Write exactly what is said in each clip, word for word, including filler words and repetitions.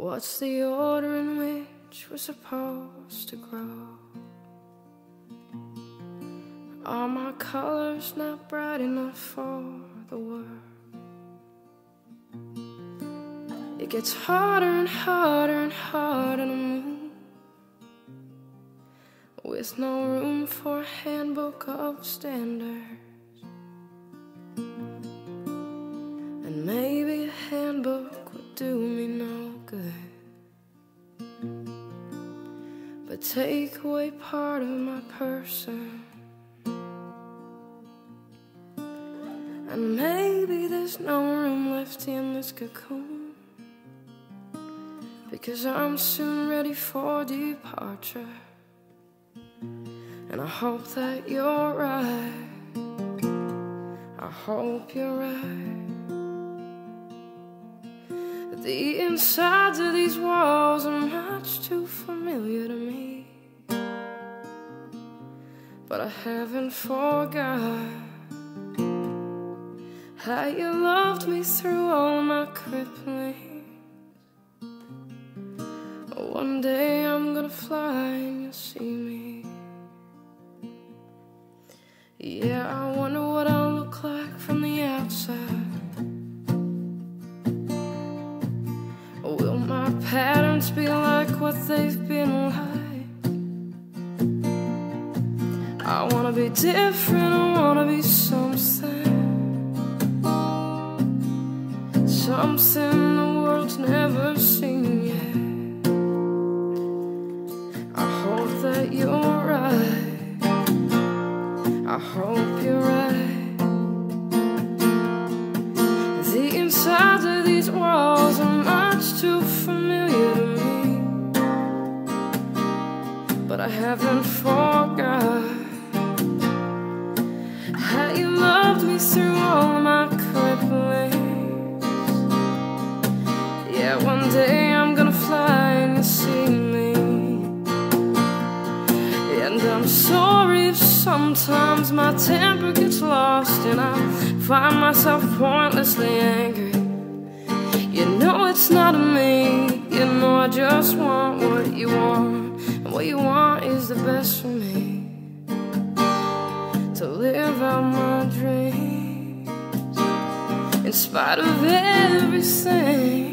What's the order in which we're supposed to grow? Are my colors not bright enough for the world? It gets harder and harder and harder to move, with no room for a handbook of standards. And maybe a handbook would do me no good, but take away part of my person. And maybe there's no room left in this cocoon, because I'm soon ready for departure. And I hope that you're right, I hope you're right. The insides of these walls are much too familiar to me, but I haven't forgot how you loved me through all my cripplings. One day I'm gonna fly and you'll see me. Yeah, I wonder what I'll look like from the outside. Will my patterns be like what they've been like? I wanna be different, I wanna be something, something the world's never seen yet. I hope that you're right, I hope you're right. The insides of these walls are much too familiar to me, but I haven't forgot how you loved me through all my cripplings. Yeah, one day I'm gonna fly and you'll see me. And I'm sorry if sometimes my temper gets lost and I find myself pointlessly angry. You know it's not me, you know I just want what you want, and what you want is the best for me, to live out my dreams in spite of everything.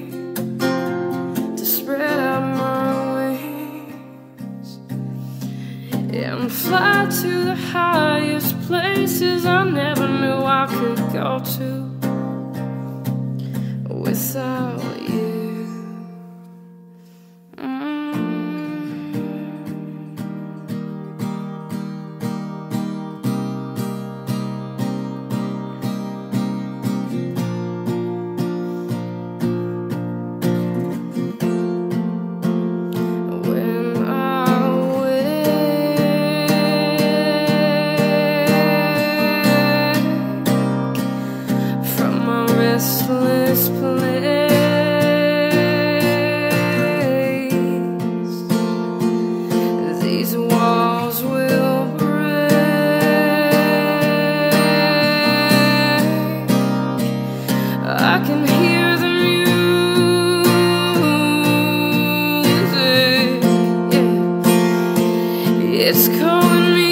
Spread out my wings, yeah, and fly to the highest places I never knew I could go to without you. Restless place, these walls will break. I can hear the music, yeah. It's calling me.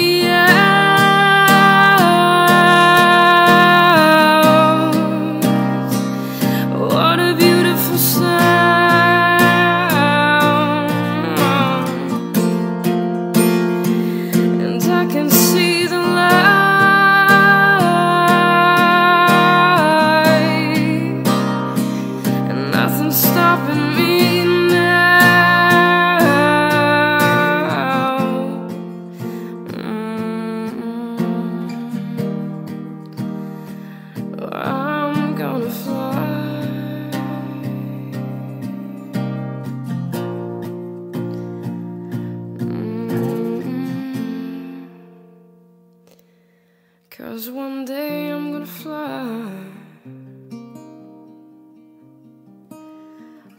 Cause one day I'm gonna fly,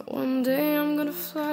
one day I'm gonna fly.